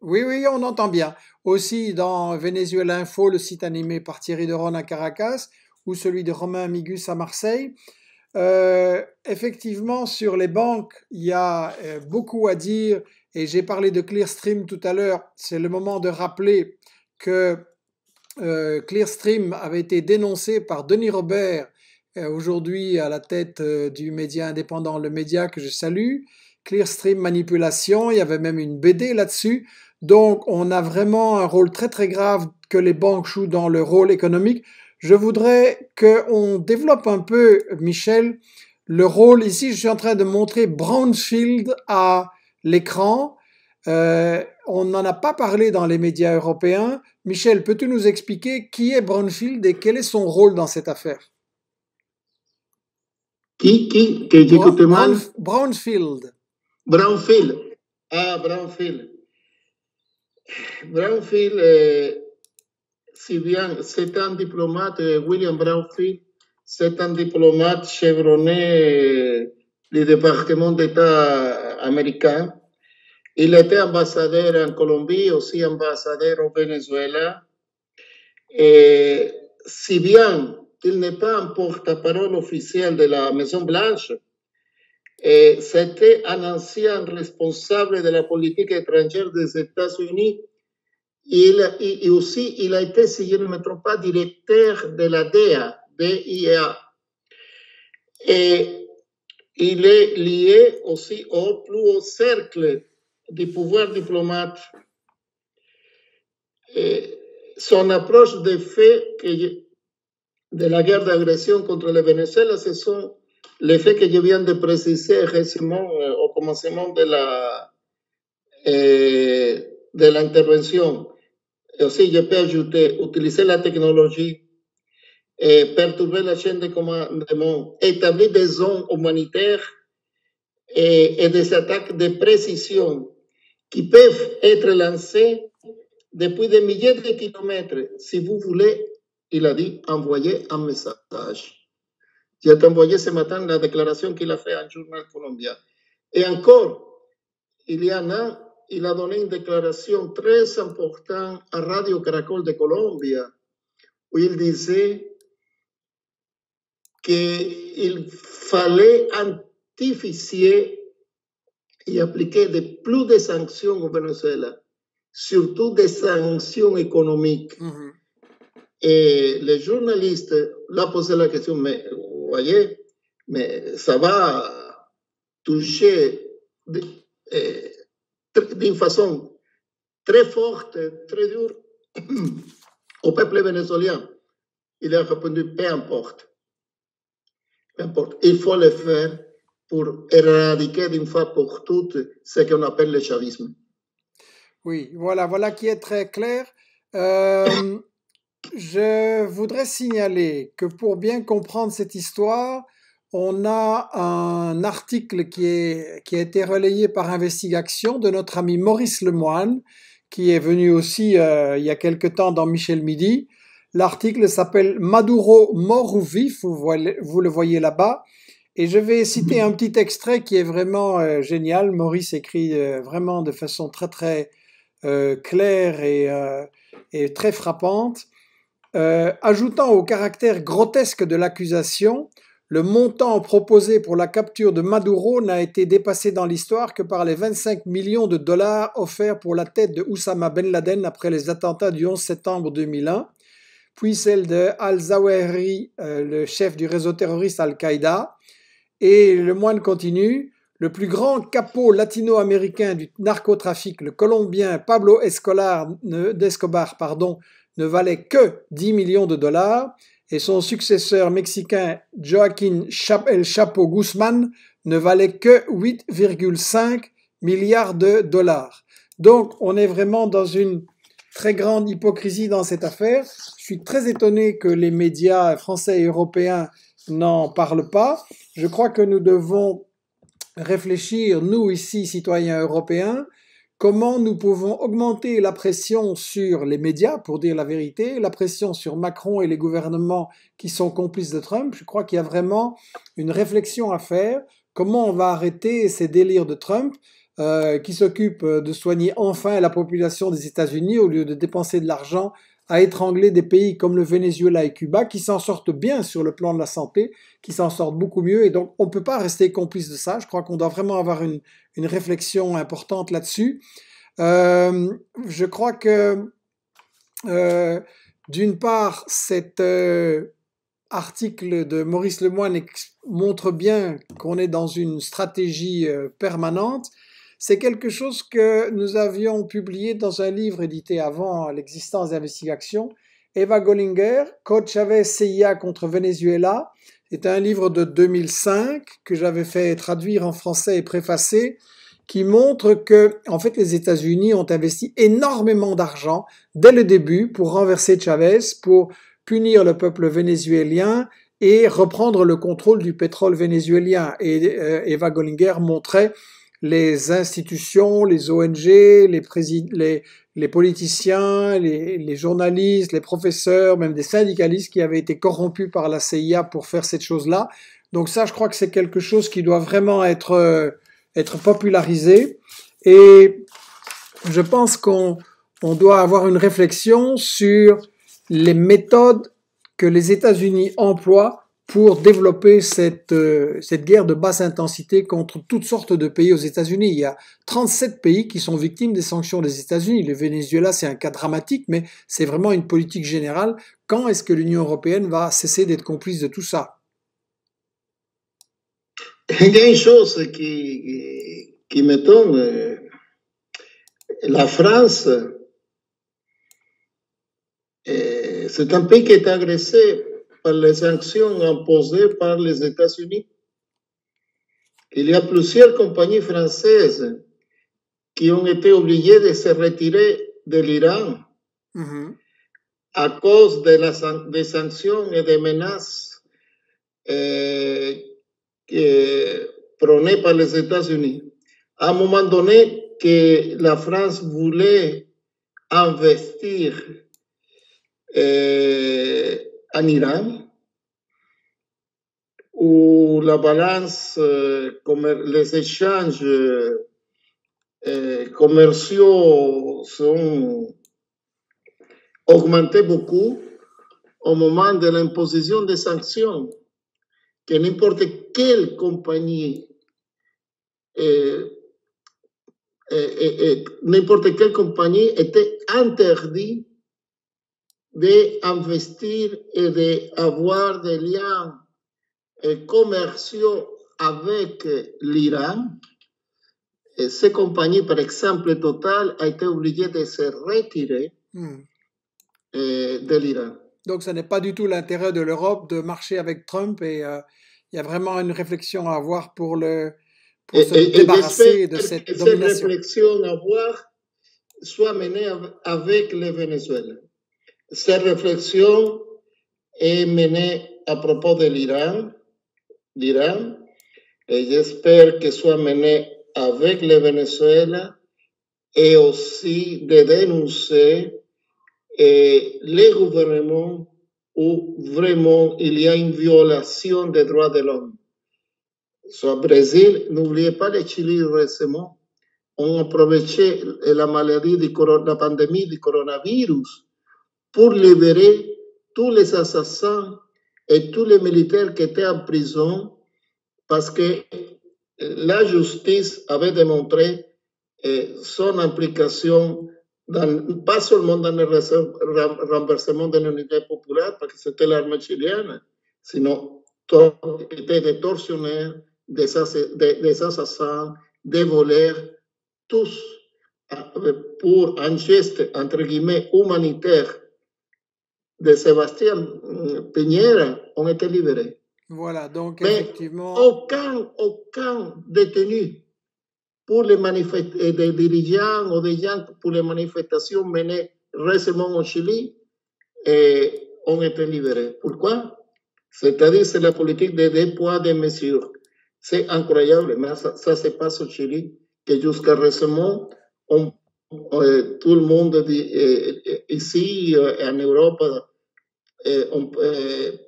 Oui, oui, on entend bien. Aussi dans Venezuela Info, le site animé par Thierry Deron à Caracas ou celui de Romain Migus à Marseille. Effectivement, sur les banques, il y a beaucoup à dire et j'ai parlé de Clearstream tout à l'heure. C'est le moment de rappeler que Clearstream avait été dénoncé par Denis Robert, aujourd'hui à la tête du média indépendant Le Média que je salue. Clearstream manipulation, il y avait même une BD là-dessus. Donc, on a vraiment un rôle très très grave que les banques jouent dans le rôle économique. Je voudrais qu'on développe un peu, Michel, le rôle. Ici, je suis en train de montrer Brownfield à l'écran. On n'en a pas parlé dans les médias européens. Michel, peux-tu nous expliquer qui est Brownfield et quel est son rôle dans cette affaire? Qui j'écoute mal? Brownfield. Brownfield. Ah, Brownfield. Brownfield, si bien c'est un diplomate, William Brownfield, c'est un diplomate chevronné du département d'État américain. Il était ambassadeur en Colombie, aussi ambassadeur au Venezuela. Et si bien il n'est pas un porte-parole officiel de la Maison-Blanche, c'était un ancien responsable de la politique étrangère des États-Unis. Et aussi, il a été, si je ne me trompe pas, directeur de la DEA. Et il est lié aussi au plus haut cercle du pouvoir diplomate. Et son approche des faits de la guerre d'agression contre le Venezuela, ce sont les faits que je viens de préciser récemment au commencement de l'intervention. Aussi, je peux ajouter, utiliser la technologie, perturber la chaîne de commandement, établir des zones humanitaires et des attaques de précision qui peuvent être lancées depuis des milliers de kilomètres, si vous voulez. Il a dit envoyer un message. J'ai envoyé ce matin la déclaration qu'il a faite à un journal colombien. Et encore, il y en a, il a donné une déclaration très importante à Radio Caracol de Colombie, où il disait qu'il fallait antificier et appliquer plus de sanctions au Venezuela, surtout des sanctions économiques. Mm-hmm. Et les journalistes l'ont posé la question, mais vous voyez, mais ça va toucher d'une façon très forte, très dure au peuple vénézuélien. Il a répondu, peu importe. Peu importe. Il faut le faire pour éradiquer d'une fois pour toutes ce qu'on appelle le chavisme. Oui, voilà qui est très clair. Je voudrais signaler que pour bien comprendre cette histoire, on a un article qui a été relayé par InvestigAction de notre ami Maurice Lemoine, qui est venu aussi il y a quelque temps dans Michel Midi. L'article s'appelle « Maduro mort ou vif », vous le voyez là-bas. Et je vais citer un petit extrait qui est vraiment génial. Maurice écrit vraiment de façon très très claire et très frappante. Ajoutant au caractère grotesque de l'accusation, le montant proposé pour la capture de Maduro n'a été dépassé dans l'histoire que par les 25 millions de dollars offerts pour la tête de Oussama Ben Laden après les attentats du 11 septembre 2001, puis celle de Al-Zawahiri, le chef du réseau terroriste Al-Qaïda. Et le moine continue, le plus grand capot latino-américain du narcotrafic, le Colombien Pablo Escobar, ne valait que 10 millions de dollars et son successeur mexicain Joaquín El Chapo Guzmán ne valait que 8,5 milliards de dollars. Donc on est vraiment dans une très grande hypocrisie dans cette affaire. Je suis très étonné que les médias français et européens n'en parle pas. Je crois que nous devons réfléchir, nous ici, citoyens européens, comment nous pouvons augmenter la pression sur les médias, pour dire la vérité, la pression sur Macron et les gouvernements qui sont complices de Trump. Je crois qu'il y a vraiment une réflexion à faire. Comment on va arrêter ces délires de Trump qui s'occupe de soigner enfin la population des États-Unis au lieu de dépenser de l'argent à étrangler des pays comme le Venezuela et Cuba, qui s'en sortent bien sur le plan de la santé, qui s'en sortent beaucoup mieux. Et donc, on ne peut pas rester complice de ça. Je crois qu'on doit vraiment avoir une réflexion importante là-dessus. Je crois que, d'une part, cet article de Maurice Lemoine montre bien qu'on est dans une stratégie permanente. C'est quelque chose que nous avions publié dans un livre édité avant l'existence d'InvestigAction. Eva Gollinger, Code Chavez CIA contre Venezuela, est un livre de 2005 que j'avais fait traduire en français et préfacer, qui montre que, en fait, les États-Unis ont investi énormément d'argent dès le début pour renverser Chavez, pour punir le peuple vénézuélien et reprendre le contrôle du pétrole vénézuélien. Et Eva Gollinger montrait les institutions, les ONG, les politiciens, les journalistes, les professeurs, même des syndicalistes qui avaient été corrompus par la CIA pour faire cette chose-là. Donc ça, je crois que c'est quelque chose qui doit vraiment être popularisé. Et je pense qu'on doit avoir une réflexion sur les méthodes que les États-Unis emploient pour développer cette guerre de basse intensité contre toutes sortes de pays aux États-Unis. Il y a 37 pays qui sont victimes des sanctions des États-Unis. Le Venezuela, c'est un cas dramatique, mais c'est vraiment une politique générale. Quand est-ce que l'Union européenne va cesser d'être complice de tout ça? Il y a une chose qui me tombe. La France, c'est un pays qui est agressé par les sanctions imposées par les États-Unis. Il y a plusieurs compagnies françaises qui ont été obligées de se retirer de l'Iran à cause des sanctions et des menaces prônées par les États-Unis. À un moment donné, que la France voulait investir en Iran, où la balance, les échanges commerciaux sont augmentés beaucoup au moment de l'imposition des sanctions, que n'importe quelle compagnie, était interdite d'investir et d'avoir des liens commerciaux avec l'Iran. Ces compagnies, par exemple Total, a été obligée de se retirer de l'Iran. Donc ce n'est pas du tout l'intérêt de l'Europe de marcher avec Trump et il y a vraiment une réflexion à avoir pour se débarrasser de cette domination. Cette réflexion à avoir soit menée avec le Venezuela. Cette réflexion est menée à propos de l'Iran, d'Iran et j'espère qu'elle soit menée avec le Venezuela et aussi de dénoncer les gouvernements où vraiment il y a une violation des droits de l'homme. Soit Brésil, n'oubliez pas le Chili récemment, on approfitait la maladie du la pandémie du coronavirus pour libérer tous les assassins et tous les militaires qui étaient en prison parce que la justice avait démontré son implication, pas seulement dans le renversement de l'unité populaire, parce que c'était l'armée chilienne, sinon était des tortionnaires, des assassins, des voleurs, tous pour un geste, entre guillemets, humanitaire de Sébastien Piñera, ont été libérés. Voilà, donc effectivement... Mais aucun détenu pour les des dirigeants ou des gens pour les manifestations menées récemment au Chili ont été libérés. Pourquoi? C'est-à-dire c'est la politique des deux poids, des mesures. C'est incroyable, mais ça se passe au Chili, que jusqu'à récemment, tout le monde dit, ici, en Europe,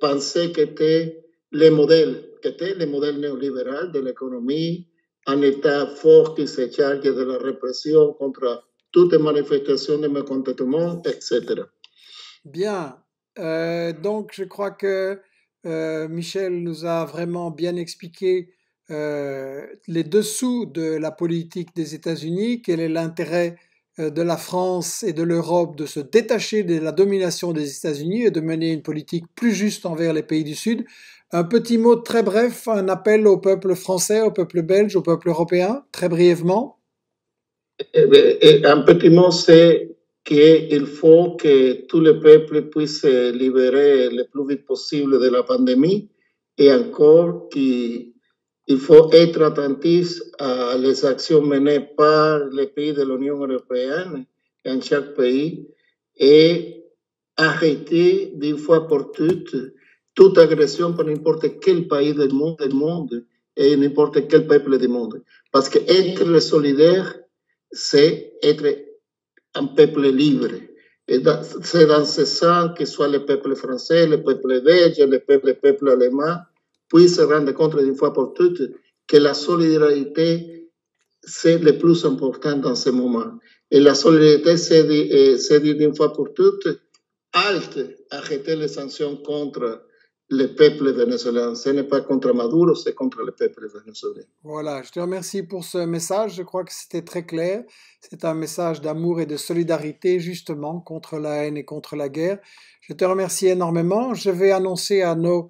pensait que c'était le modèle néolibéral de l'économie, un État fort qui se charge de la répression contre toutes les manifestations de mécontentement, etc. Bien. Donc, je crois que Michel nous a vraiment bien expliqué les dessous de la politique des États-Unis, quel est l'intérêt de la France et de l'Europe de se détacher de la domination des États-Unis et de mener une politique plus juste envers les pays du Sud. Un petit mot très bref, un appel au peuple français, au peuple belge, au peuple européen, très brièvement. Et un petit mot, c'est qu'il faut que tous les peuples puissent se libérer le plus vite possible de la pandémie et encore qu'il faut être attentif à les actions menées par les pays de l'Union européenne dans chaque pays et arrêter d'une fois pour toutes toute agression par n'importe quel pays du monde et n'importe quel peuple du monde. Parce que être solidaire, c'est être un peuple libre. Et c'est dans ce sens que soit le peuple français, le peuple belge, le peuple allemand puissent se rendre compte d'une fois pour toutes que la solidarité, c'est le plus important dans ce moment. Et la solidarité, c'est dire d'une fois pour toutes, halte, arrêter les sanctions contre le peuple vénézuélien. Ce n'est pas contre Maduro, c'est contre le peuple vénézuélien. Voilà, je te remercie pour ce message. Je crois que c'était très clair. C'est un message d'amour et de solidarité, justement, contre la haine et contre la guerre. Je te remercie énormément. Je vais annoncer à nos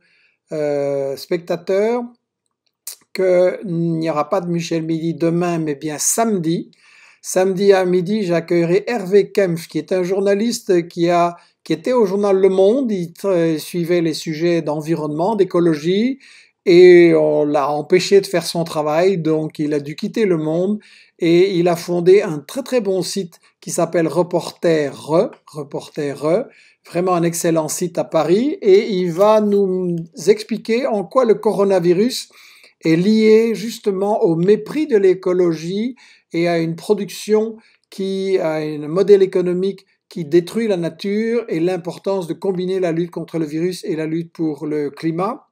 spectateurs qu'il n'y aura pas de Michel Midi demain, mais bien samedi. Samedi à midi, j'accueillerai Hervé Kempf, qui est un journaliste qui était au journal Le Monde. Il suivait les sujets d'environnement, d'écologie, et on l'a empêché de faire son travail, donc il a dû quitter Le Monde, et il a fondé un très très bon site qui s'appelle Reporter Re, vraiment un excellent site à Paris, et il va nous expliquer en quoi le coronavirus est lié justement au mépris de l'écologie et à une production à un modèle économique qui détruit la nature et l'importance de combiner la lutte contre le virus et la lutte pour le climat.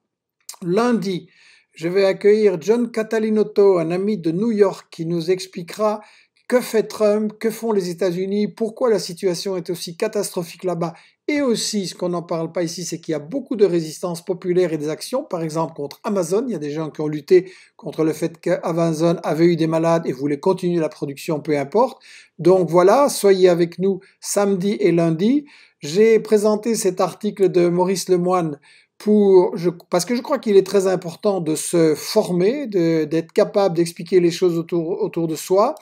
Lundi, je vais accueillir John Catalinotto, un ami de New York, qui nous expliquera que fait Trump, que font les États-Unis, pourquoi la situation est aussi catastrophique là-bas. Et aussi, ce qu'on n'en parle pas ici, c'est qu'il y a beaucoup de résistance populaire et des actions, par exemple contre Amazon. Il y a des gens qui ont lutté contre le fait qu'Amazon avait eu des malades et voulait continuer la production, peu importe. Donc voilà, soyez avec nous samedi et lundi. J'ai présenté cet article de Maurice Lemoine parce que je crois qu'il est très important de se former, d'être capable d'expliquer les choses autour de soi.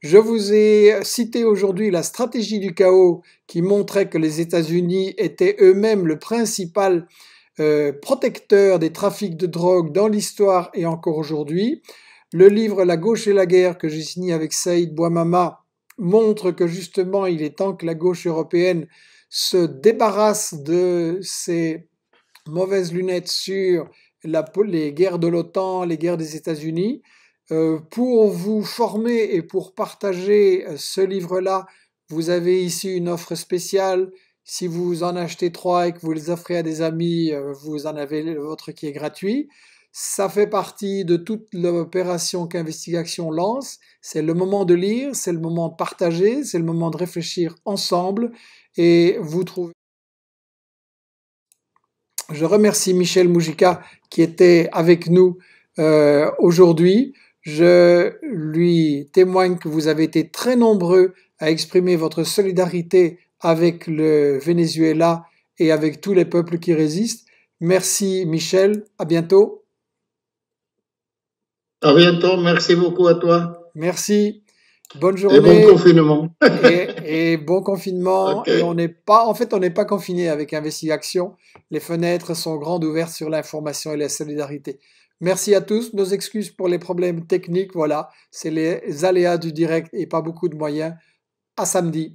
Je vous ai cité aujourd'hui la stratégie du chaos qui montrait que les États-Unis étaient eux-mêmes le principal protecteur des trafics de drogue dans l'histoire et encore aujourd'hui. Le livre « La gauche et la guerre » que j'ai signé avec Saïd Bouamama montre que justement il est temps que la gauche européenne se débarrasse de ses mauvaises lunettes sur les guerres de l'OTAN, les guerres des États-Unis. Pour vous former et pour partager ce livre-là, vous avez ici une offre spéciale. Si vous en achetez 3 et que vous les offrez à des amis, vous en avez le vôtre qui est gratuit. Ça fait partie de toute l'opération qu'InvestigAction lance. C'est le moment de lire, c'est le moment de partager, c'est le moment de réfléchir ensemble et vous trouvez. Je remercie Michel Mujica qui était avec nous aujourd'hui. Je lui témoigne que vous avez été très nombreux à exprimer votre solidarité avec le Venezuela et avec tous les peuples qui résistent. Merci Michel, à bientôt. À bientôt, merci beaucoup à toi. Merci, bonne journée. Et bon confinement. et bon confinement. Okay. Et on n'est pas, en fait, on n'est pas confiné avec InvestigAction. Les fenêtres sont grandes ouvertes sur l'information et la solidarité. Merci à tous. Nos excuses pour les problèmes techniques. Voilà, c'est les aléas du direct et pas beaucoup de moyens. À samedi.